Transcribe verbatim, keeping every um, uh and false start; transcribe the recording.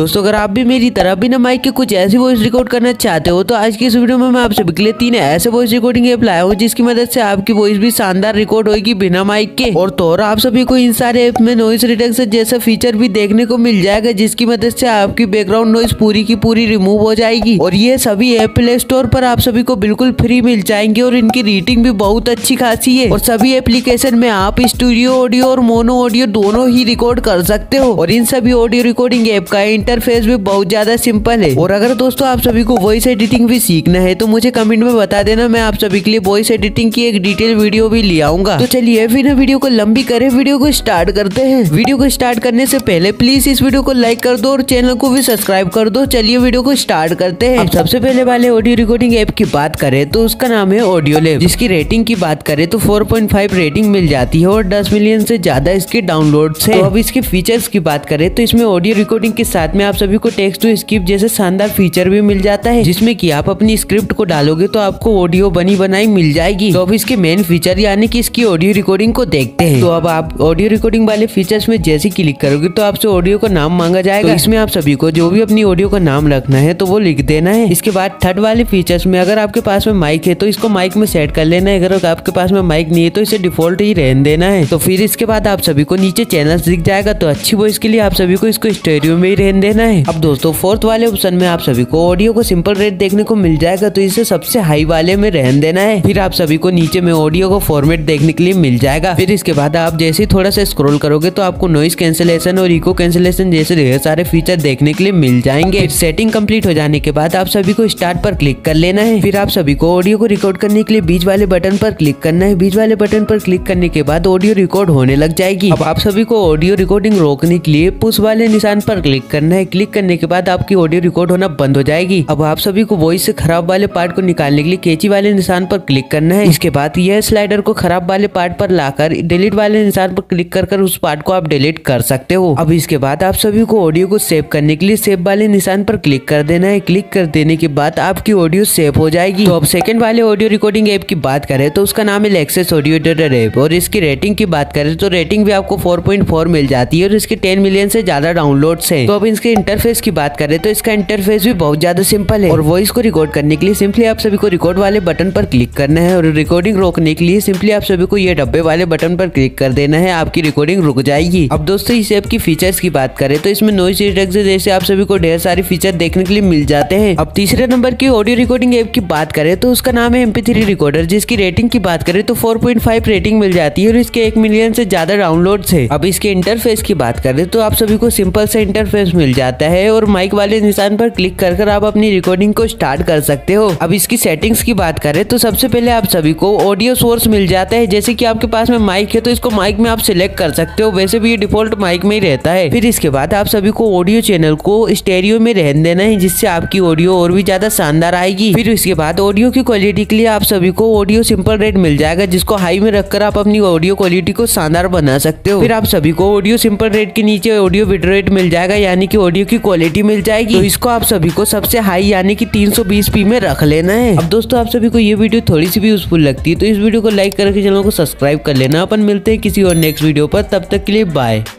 दोस्तों अगर आप भी मेरी तरह बिना माइक के कुछ ऐसी वॉइस रिकॉर्ड करना चाहते हो तो आज की इस वीडियो में मैं आप सभी के लिए तीन ऐसे वॉइस रिकॉर्डिंग ऐप लाया हूँ जिसकी मदद से आपकी वॉइस भी शानदार रिकॉर्ड होगी बिना माइक के। और तो और आप सभी को इन सारे ऐप में नॉइस रिडक्शन जैसा फीचर भी देखने को मिल जाएगा जिसकी मदद से आपकी बैकग्राउंड नॉइस पूरी की पूरी रिमूव हो जाएगी। और ये सभी ऐप प्ले स्टोर पर आप सभी को बिल्कुल फ्री मिल जाएंगे और इनकी रेटिंग भी बहुत अच्छी खासी है। और सभी एप्लीकेशन में आप स्टूडियो ऑडियो और मोनो ऑडियो दोनों ही रिकॉर्ड कर सकते हो। और इन सभी ऑडियो रिकॉर्डिंग ऐप का इंटरफेस भी बहुत ज्यादा सिंपल है। और अगर दोस्तों आप सभी को वॉइस एडिटिंग भी सीखना है तो मुझे कमेंट में बता देना, मैं आप सभी के लिए वॉइस एडिटिंग की एक डिटेल वीडियो भी ले आऊंगा। तो चलिए फिर वीडियो को लंबी करें, वीडियो को स्टार्ट करते हैं। वीडियो को स्टार्ट करने से पहले प्लीज इस वीडियो को लाइक कर दो और चैनल को भी सब्सक्राइब कर दो। चलिए वीडियो को स्टार्ट करते हैं। अब सबसे पहले वाले ऑडियो रिकॉर्डिंग ऐप की बात करें तो उसका नाम है ऑडियो लेक, जिसकी रेटिंग की बात करें तो फोर पॉइंट फाइव रेटिंग मिल जाती है और दस मिलियन से ज्यादा इसके डाउनलोड है। अब इसके फीचर्स की बात करें तो इसमें ऑडियो रिकॉर्डिंग के साथ में आप सभी को टेक्स्ट टू स्क्रिप्ट जैसे शानदार फीचर भी मिल जाता है, जिसमें कि आप अपनी स्क्रिप्ट को डालोगे तो आपको ऑडियो बनी बनाई मिल जाएगी। तो अब इसके मेन फीचर यानी कि इसकी ऑडियो रिकॉर्डिंग को देखते हैं। तो अब आप ऑडियो रिकॉर्डिंग वाले फीचर्स में जैसे क्लिक करोगे तो आपसे ऑडियो का नाम मांगा जाएगा। तो इसमें आप सभी को जो भी अपनी ऑडियो का नाम रखना है तो वो लिख देना है। इसके बाद थर्ड वाले फीचर्स में अगर आपके पास में माइक है तो इसको माइक में सेट कर लेना है, अगर आपके पास में माइक नहीं है तो इसे डिफॉल्ट ही रहने देना है। तो फिर इसके बाद आप सभी को नीचे चैनल दिख जाएगा, तो अच्छी वॉइस के लिए आप सभी को इसको स्टेरियो में रहने देना है। अब दोस्तों फोर्थ वाले ऑप्शन में आप सभी को ऑडियो को सिंपल रेट देखने को मिल जाएगा, तो इसे सबसे हाई वाले में रहने देना है। फिर आप सभी को नीचे में ऑडियो का फॉर्मेट देखने के लिए मिल जाएगा। फिर इसके बाद आप जैसे ही थोड़ा सा स्क्रॉल करोगे तो आपको नॉइस कैंसिलेशन और इको कैंसिलेशन जैसे ढेर सारे फीचर देखने के लिए मिल जाएंगे। फिर सेटिंग कंप्लीट हो जाने के बाद आप सभी को स्टार्ट पर क्लिक कर लेना है। फिर आप सभी को ऑडियो को रिकॉर्ड करने के लिए बीच वाले बटन पर क्लिक करना है। बीच वाले बटन पर क्लिक करने के बाद ऑडियो रिकॉर्ड होने लग जाएगी। अब आप सभी को ऑडियो रिकॉर्डिंग रोकने के लिए पुश वाले निशान पर क्लिक करना है। क्लिक करने के बाद आपकी ऑडियो रिकॉर्ड होना बंद हो जाएगी। अब आप सभी को वॉइस से खराब वाले पार्ट को निकालने के लिए कैची वाले निशान पर क्लिक करना है। इसके बाद यह स्लाइडर को खराब वाले पार्ट पर लाकर डिलीट वाले निशान पर क्लिक कर कर उस पार्ट को आप डिलीट कर सकते हो। अब इसके बाद आप सभी को ऑडियो को सेव करने के लिए सेव वाले निशान पर क्लिक कर देना है। क्लिक कर देने के बाद आपकी ऑडियो सेव हो जाएगी। तो अब सेकंड वाले ऑडियो रिकॉर्डिंग ऐप की बात करें तो उसका नाम है लेक्स ऑडियो ऐप, और इसकी रेटिंग की बात करें तो रेटिंग भी आपको फोर पॉइंट फोर मिल जाती है और इसके टेन मिलियन से ज्यादा डाउनलोड है। तो अब इसके इंटरफेस की बात करें तो इसका इंटरफेस भी बहुत ज्यादा सिंपल है। और वॉइस को रिकॉर्ड करने के लिए सिंपली आप सभी को रिकॉर्ड वाले बटन पर क्लिक करना है और रिकॉर्डिंग रोकने के लिए सिंपली आप सभी को ये डब्बे वाले बटन पर क्लिक कर देना है, आपकी रिकॉर्डिंग रुक जाएगी। अब दोस्तों इस ऐप की फीचर्स की बात करें तो इसमें नॉइस रिडक्शन जैसे आप सभी को ढेर सारे फीचर देखने के लिए मिल जाते हैं। अब तीसरे नंबर की ऑडियो रिकॉर्डिंग ऐप की बात करें तो उसका नाम है एम पी थ्री रिकॉर्डर, जिसकी रेटिंग की बात करें तो फोर पॉइंट फाइव रेटिंग मिल जाती है और इसके एक मिलियन से ज्यादा डाउनलोड है। अब इसके इंटरफेस की बात करें तो आप सभी को सिंपल से इंटरफेस मिल जाता है और माइक वाले निशान पर क्लिक कर कर आप अपनी रिकॉर्डिंग को स्टार्ट कर सकते हो। अब इसकी सेटिंग्स की बात करें तो सबसे पहले आप सभी को ऑडियो सोर्स मिल जाता है, जैसे कि आपके पास में माइक है तो इसको माइक में आप सिलेक्ट कर सकते हो, वैसे भी ये डिफॉल्ट माइक में ही रहता है। फिर इसके बाद आप सभी को ऑडियो चैनल को स्टेरियो में रहने देना है, जिससे आपकी ऑडियो और भी ज्यादा शानदार आएगी। फिर इसके बाद ऑडियो की क्वालिटी के लिए आप सभी को ऑडियो सिंपल रेट मिल जाएगा, जिसको हाई में रखकर आप अपनी ऑडियो क्वालिटी को शानदार बना सकते हो। फिर आप सभी को ऑडियो सिंपल रेट के नीचे ऑडियो बिट रेट मिल जाएगा, यानी कि ऑडियो की क्वालिटी मिल जाएगी। तो इसको आप सभी को सबसे हाई यानी कि तीन सौ बीस पी में रख लेना है। अब दोस्तों आप सभी को ये वीडियो थोड़ी सी भी यूजफुल लगती है तो इस वीडियो को लाइक करके चैनल को सब्सक्राइब कर लेना। अपन मिलते हैं किसी और नेक्स्ट वीडियो पर, तब तक के लिए बाय।